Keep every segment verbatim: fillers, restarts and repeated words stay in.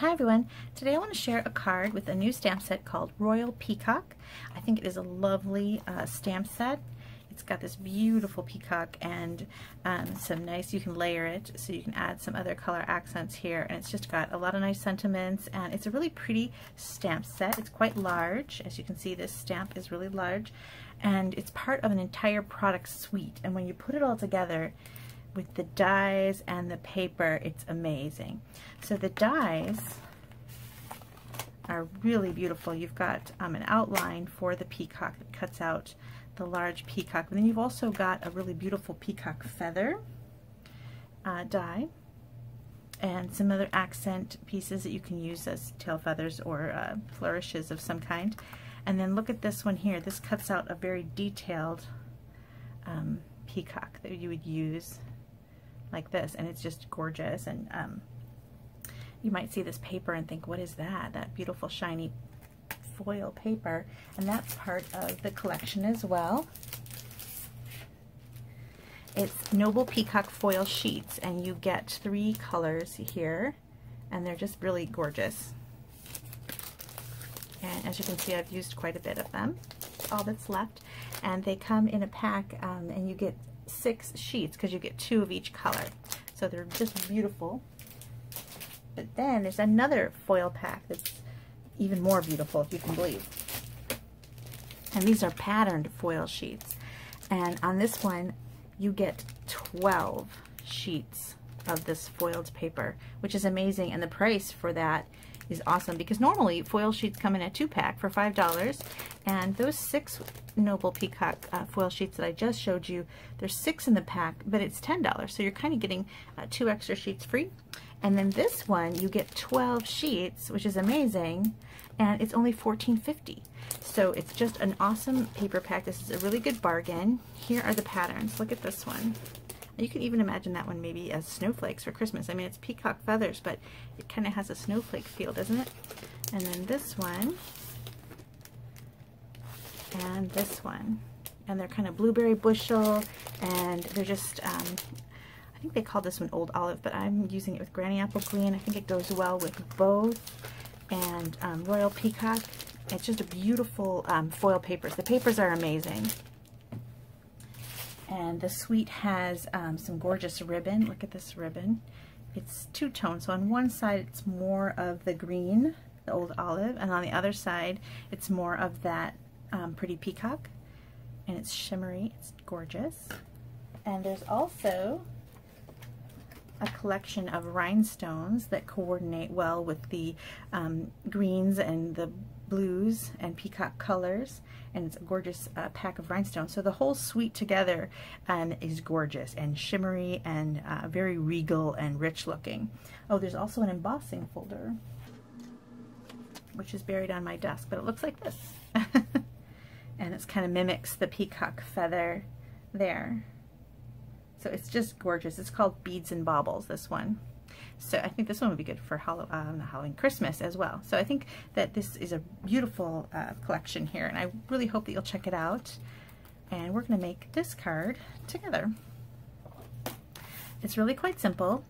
Hi everyone, today I want to share a card with a new stamp set called Royal Peacock. I think it is a lovely uh, stamp set. It's got this beautiful peacock and um, some nice, you can layer it so you can add some other color accents here, and it's just got a lot of nice sentiments and it's a really pretty stamp set. It's quite large, as you can see this stamp is really large, and it's part of an entire product suite, and when you put it all together with the dies and the paper, it's amazing. So the dies are really beautiful. You've got um, an outline for the peacock that cuts out the large peacock, and then you've also got a really beautiful peacock feather uh, die and some other accent pieces that you can use as tail feathers or uh, flourishes of some kind. And then look at this one here. This cuts out a very detailed um, peacock that you would use like this, and it's just gorgeous. And um, you might see this paper and think, what is that? That beautiful shiny foil paper, and that's part of the collection as well. It's Noble Peacock foil sheets, and you get three colors here, and they're just really gorgeous. And as you can see, I've used quite a bit of them, all that's left, and they come in a pack, um, and you get six sheets because you get two of each color, so they're just beautiful. But then there's another foil pack that's even more beautiful, if you can believe, and these are patterned foil sheets, and on this one you get twelve sheets of this foiled paper, which is amazing. And the price for that is awesome, because normally foil sheets come in a two-pack for five dollars, and those six Noble Peacock uh, foil sheets that I just showed you, there's six in the pack, but it's ten dollars, so you're kind of getting uh, two extra sheets free. And then this one, you get twelve sheets, which is amazing, and it's only fourteen fifty. So it's just an awesome paper pack. This is a really good bargain. Here are the patterns. Look at this one. You can even imagine that one maybe as snowflakes for Christmas. I mean, it's peacock feathers, but it kind of has a snowflake feel, doesn't it? And then this one, and this one. And they're kind of Blueberry Bushel, and they're just, um, I think they call this one Old Olive, but I'm using it with Granny Apple Green. I think it goes well with both, and um, Royal Peacock. It's just a beautiful um, foil papers. The papers are amazing. And the suite has um, some gorgeous ribbon. Look at this ribbon. It's two-tone, so on one side it's more of the green, the Old Olive, and on the other side it's more of that um, pretty peacock, and it's shimmery, it's gorgeous. And there's also a collection of rhinestones that coordinate well with the um, greens and the blues and peacock colors, and it's a gorgeous uh, pack of rhinestones. So the whole suite together um, is gorgeous and shimmery and uh, very regal and rich looking. Oh, there's also an embossing folder which is buried on my desk, but it looks like this and it's kind of mimics the peacock feather there. So it's just gorgeous. It's called Beads and Baubles, this one. So I think this one would be good for Halloween, um, Halloween, Christmas as well. So I think that this is a beautiful uh, collection here, and I really hope that you'll check it out. And we're going to make this card together. It's really quite simple.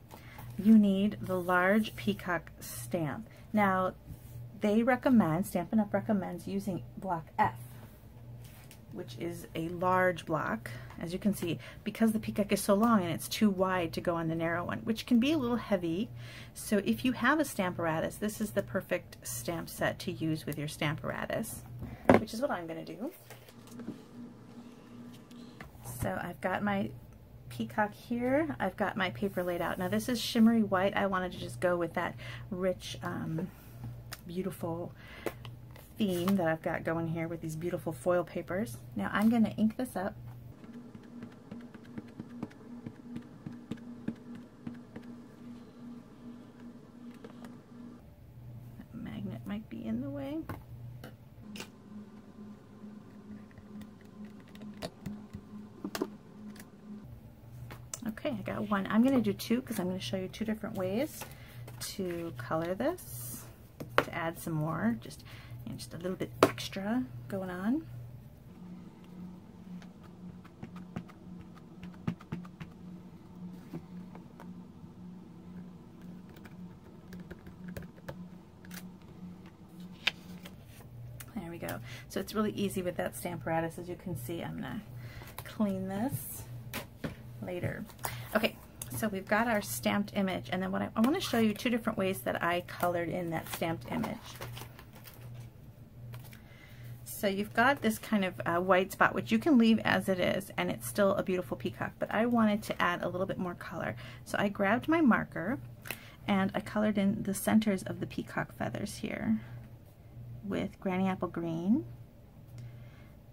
You need the large peacock stamp. Now, they recommend, Stampin' Up! recommends using block F, which is a large block, as you can see, because the peacock is so long and it's too wide to go on the narrow one, which can be a little heavy. So if you have a Stamparatus, this is the perfect stamp set to use with your Stamparatus, which is what I'm going to do. So I've got my peacock here. I've got my paper laid out. Now this is shimmery white. I wanted to just go with that rich, um, beautiful theme that I've got going here with these beautiful foil papers. Now I'm going to ink this up. That magnet might be in the way. Okay, I got one. I'm going to do two because I'm going to show you two different ways to color this, to add some more, just and just a little bit extra going on. go. So it's really easy with that Stamparatus, as you can see. I'm gonna clean this later. Okay, so we've got our stamped image, and then what I, I want to show you two different ways that I colored in that stamped image. So you've got this kind of uh, white spot, which you can leave as it is, and it's still a beautiful peacock, but I wanted to add a little bit more color. So I grabbed my marker and I colored in the centers of the peacock feathers here with Granny Apple Green.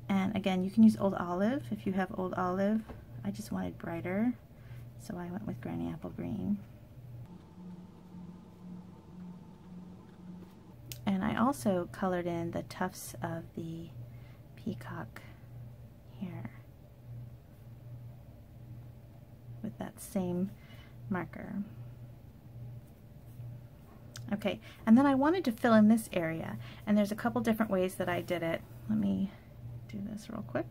And again, you can use Old Olive if you have Old Olive. I just wanted brighter, so I went with Granny Apple Green. And I also colored in the tufts of the peacock here with that same marker. Okay, and then I wanted to fill in this area, and there's a couple different ways that I did it. Let me do this real quick.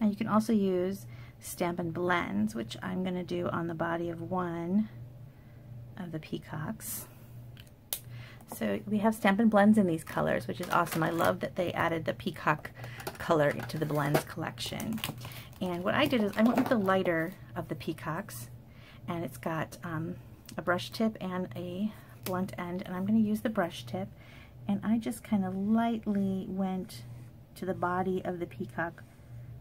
And you can also use Stampin' Blends, which I'm going to do on the body of one of the peacocks. So we have Stampin' Blends in these colors, which is awesome. I love that they added the peacock color to the Blends collection. And what I did is I went with the lighter of the peacocks, and it's got um, a brush tip and a blunt end, and I'm going to use the brush tip, and I just kind of lightly went to the body of the peacock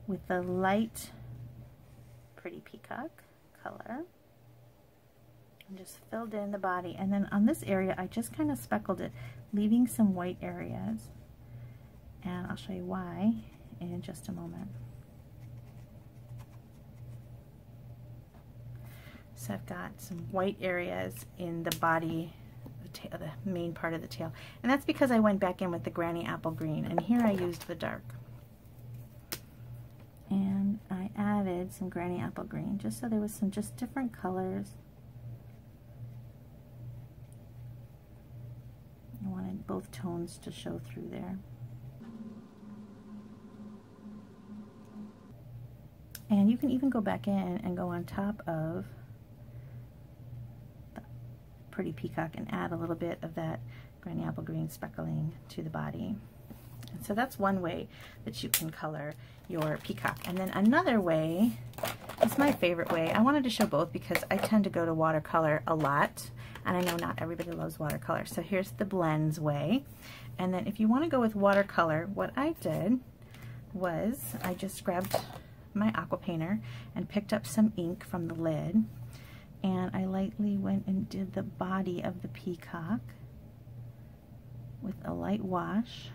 with the light Pretty Peacock color, and just filled in the body. And then on this area I just kind of speckled it, leaving some white areas, and I'll show you why in just a moment. So I've got some white areas in the body, the, tail, the main part of the tail, and that's because I went back in with the Granny Apple Green, and here I used the dark. And I added some Granny Apple Green just so there was some just different colors. I wanted both tones to show through there. And you can even go back in and go on top of the Pretty Peacock and add a little bit of that Granny Apple Green speckling to the body. And so that's one way that you can color your peacock. And then another way, it's my favorite way. I wanted to show both because I tend to go to watercolor a lot, and I know not everybody loves watercolor. So here's the Blends way. And then if you want to go with watercolor, what I did was I just grabbed my aqua painter and picked up some ink from the lid, and I lightly went and did the body of the peacock with a light wash.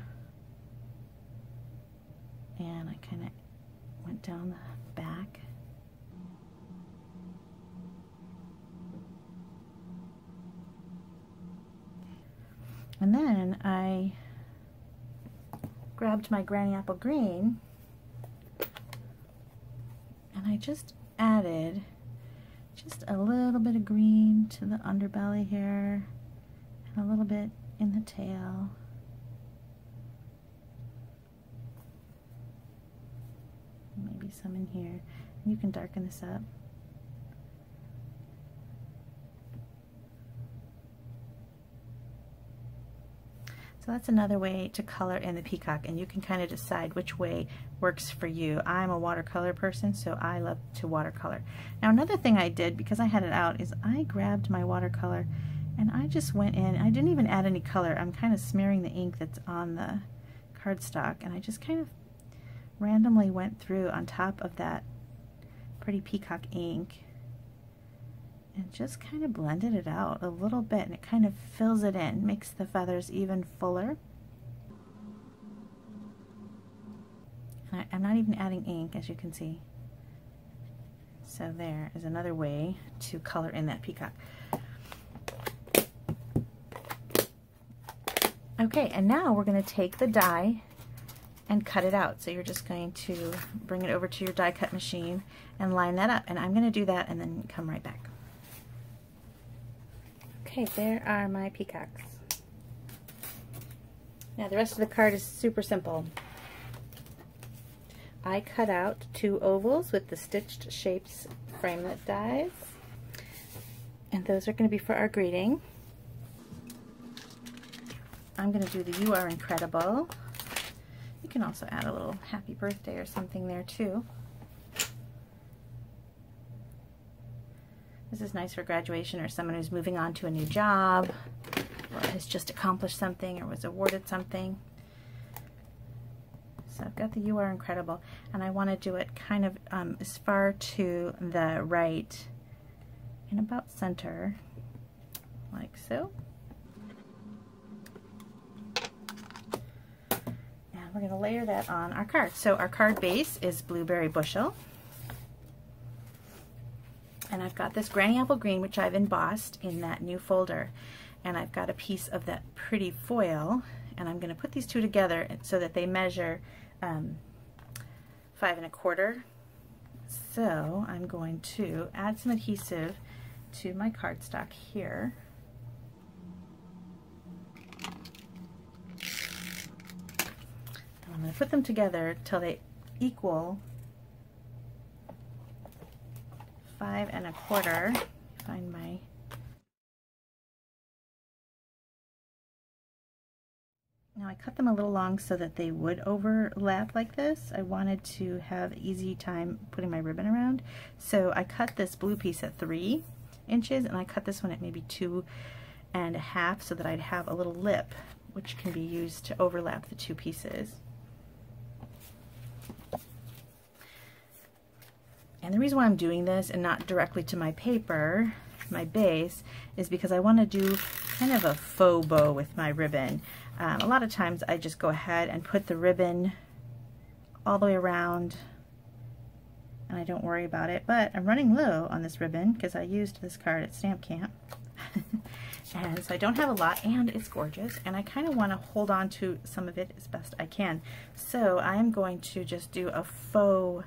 And I kind of went down the back. And then I grabbed my Granny Apple Green and I just added just a little bit of green to the underbelly here and a little bit in the tail. Maybe some in here. And you can darken this up. So that's another way to color in the peacock, and you can kind of decide which way works for you. I'm a watercolor person, so I love to watercolor. Now another thing I did, because I had it out, is I grabbed my watercolor and I just went in. I didn't even add any color. I'm kind of smearing the ink that's on the cardstock, and I just kind of randomly went through on top of that Pretty Peacock ink and just kind of blended it out a little bit, and it kind of fills it in, makes the feathers even fuller. And I, I'm not even adding ink, as you can see. So there is another way to color in that peacock. Okay, and now we're going to take the die and cut it out. So you're just going to bring it over to your die cut machine and line that up, and I'm going to do that and then come right back. Okay, there are my peacocks. Now the rest of the card is super simple. I cut out two ovals with the Stitched Shapes Framelit Dies, and those are going to be for our greeting. I'm going to do the You Are Incredible. You can also add a little happy birthday or something there too. This is nice for graduation or someone who's moving on to a new job or has just accomplished something or was awarded something. So I've got the You Are Incredible, and I want to do it kind of um, as far to the right and about center, like so. And we're going to layer that on our card. So our card base is Blueberry Bushel. And I've got this Granny Apple Green, which I've embossed in that new folder. And I've got a piece of that pretty foil, and I'm going to put these two together so that they measure um, five and a quarter. So I'm going to add some adhesive to my cardstock here. And I'm going to put them together till they equal five and a quarter. Find my Now I cut them a little long so that they would overlap like this. I wanted to have easy time putting my ribbon around. So I cut this blue piece at three inches and I cut this one at maybe two and a half so that I'd have a little lip which can be used to overlap the two pieces. And the reason why I'm doing this and not directly to my paper, my base, is because I want to do kind of a faux bow with my ribbon. Um, a lot of times I just go ahead and put the ribbon all the way around and I don't worry about it, but I'm running low on this ribbon because I used this card at Stamp Camp. And so I don't have a lot, and it's gorgeous, and I kind of want to hold on to some of it as best I can. So I'm going to just do a faux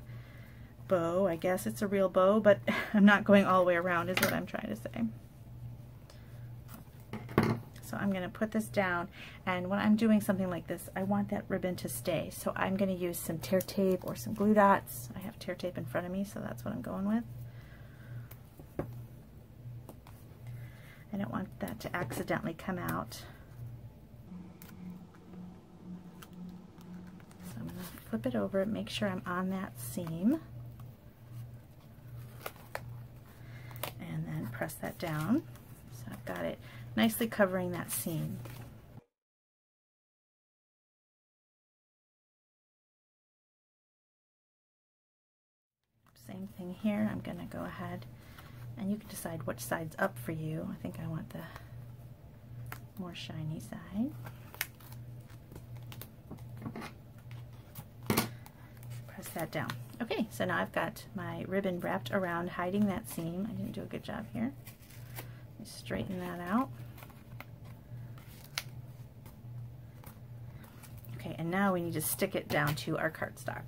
bow. I guess it's a real bow, but I'm not going all the way around is what I'm trying to say. So I'm going to put this down, and when I'm doing something like this, I want that ribbon to stay. So I'm going to use some tear tape or some glue dots. I have tear tape in front of me, so that's what I'm going with. I don't want that to accidentally come out. So I'm going to flip it over and make sure I'm on that seam. And then press that down. So I've got it nicely covering that seam. Same thing here. I'm going to go ahead, and you can decide which side's up for you. I think I want the more shiny side. Press that down. Okay, so now I've got my ribbon wrapped around, hiding that seam. I didn't do a good job here. Straighten that out. Okay, and now we need to stick it down to our cardstock.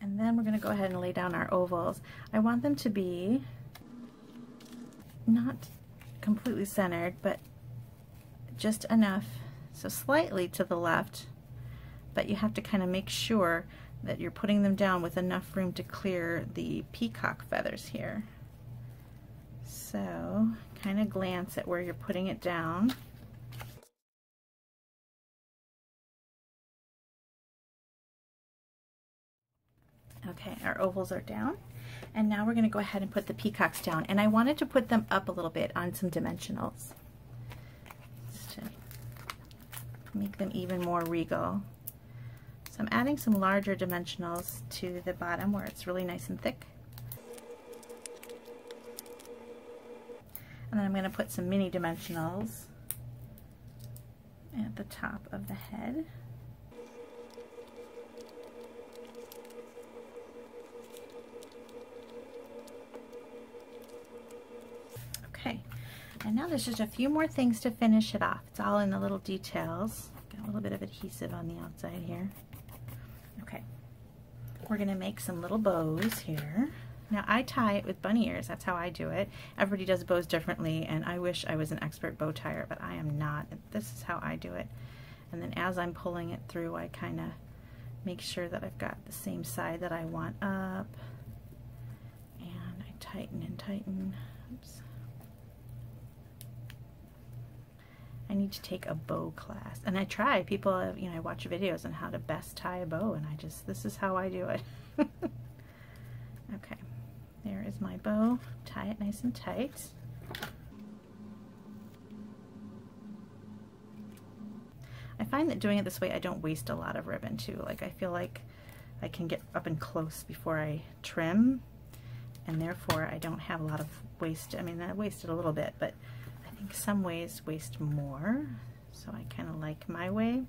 And then we're going to go ahead and lay down our ovals. I want them to be not completely centered, but just enough, so slightly to the left, but you have to kind of make sure that you're putting them down with enough room to clear the peacock feathers here. So kind of glance at where you're putting it down. Okay, our ovals are down. And now we're going to go ahead and put the peacocks down. And I wanted to put them up a little bit on some dimensionals just to make them even more regal. So I'm adding some larger dimensionals to the bottom where it's really nice and thick. And then I'm going to put some mini dimensionals at the top of the head. And now there's just a few more things to finish it off. It's all in the little details. Got a little bit of adhesive on the outside here. Okay, We're going to make some little bows here. Now I tie it with bunny ears, that's how I do it. Everybody does bows differently, and I wish I was an expert bow tier, but I am not. This is how I do it. And then as I'm pulling it through, I kind of make sure that I've got the same side that I want up. And I tighten and tighten. Oops. I need to take a bow class. And I try, people, you know, I watch videos on how to best tie a bow, and I just, this is how I do it. Okay. There is my bow. Tie it nice and tight. I find that doing it this way, I don't waste a lot of ribbon too. Like I feel like I can get up and close before I trim, and therefore I don't have a lot of waste. I mean, I wasted a little bit, but I think some ways waste more. So I kind of like my way.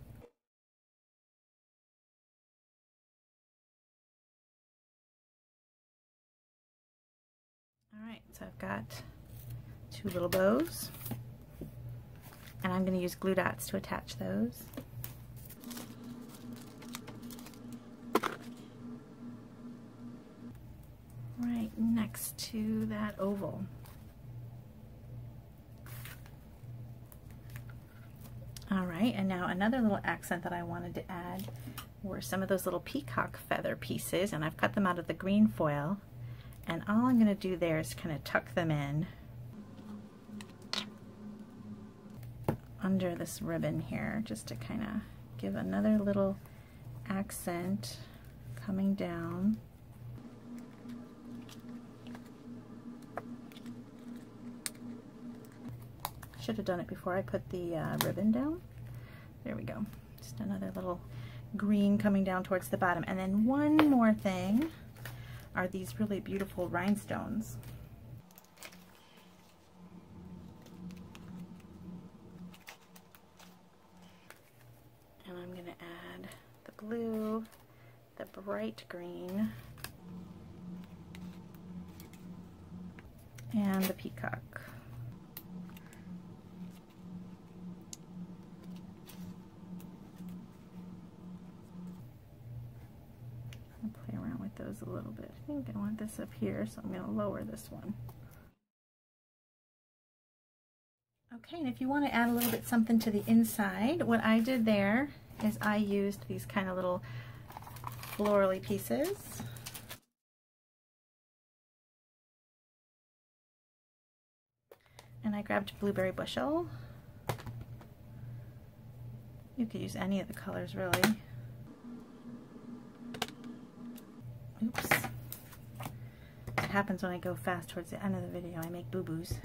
All right, so I've got two little bows, and I'm going to use glue dots to attach those. Right next to that oval. All right, and now another little accent that I wanted to add were some of those little peacock feather pieces, and I've cut them out of the green foil. And all I'm going to do there is kind of tuck them in under this ribbon here, just to kind of give another little accent coming down. Should have done it before I put the uh, ribbon down. There we go. Just another little green coming down towards the bottom. And then one more thing are these really beautiful rhinestones. And I'm going to add the blue, the bright green, and the peacock. Those a little bit. I think I want this up here, so I'm going to lower this one. Okay, and if you want to add a little bit something to the inside, what I did there is I used these kind of little florally pieces. And I grabbed Blueberry Bushel. You could use any of the colors really. Oops. It happens when I go fast towards the end of the video. I make boo-boos.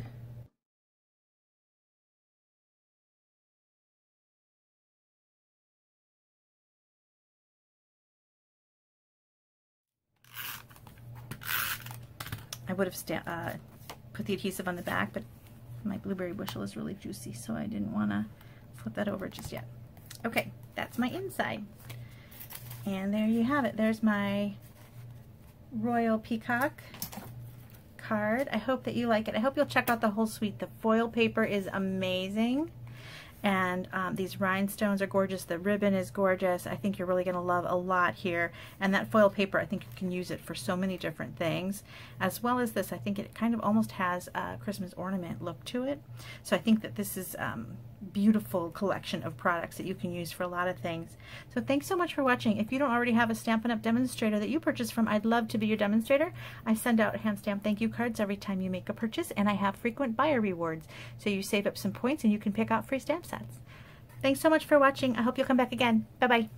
I would have uh, put the adhesive on the back, but my Blueberry Bushel is really juicy, so I didn't want to flip that over just yet. Okay, that's my inside. And there you have it. There's my Royal Peacock card. I hope that you like it. I hope you'll check out the whole suite. The foil paper is amazing, and um, these rhinestones are gorgeous. The ribbon is gorgeous. I think you're really going to love a lot here, and that foil paper, I think you can use it for so many different things, as well as this. I think it kind of almost has a Christmas ornament look to it, so I think that this is um, beautiful collection of products that you can use for a lot of things. So thanks so much for watching. If you don't already have a Stampin' Up! Demonstrator that you purchase from, I'd love to be your demonstrator. I send out hand stamped thank you cards every time you make a purchase, and I have frequent buyer rewards, so you save up some points and you can pick out free stamp sets. Thanks so much for watching. I hope you'll come back again. Bye-bye.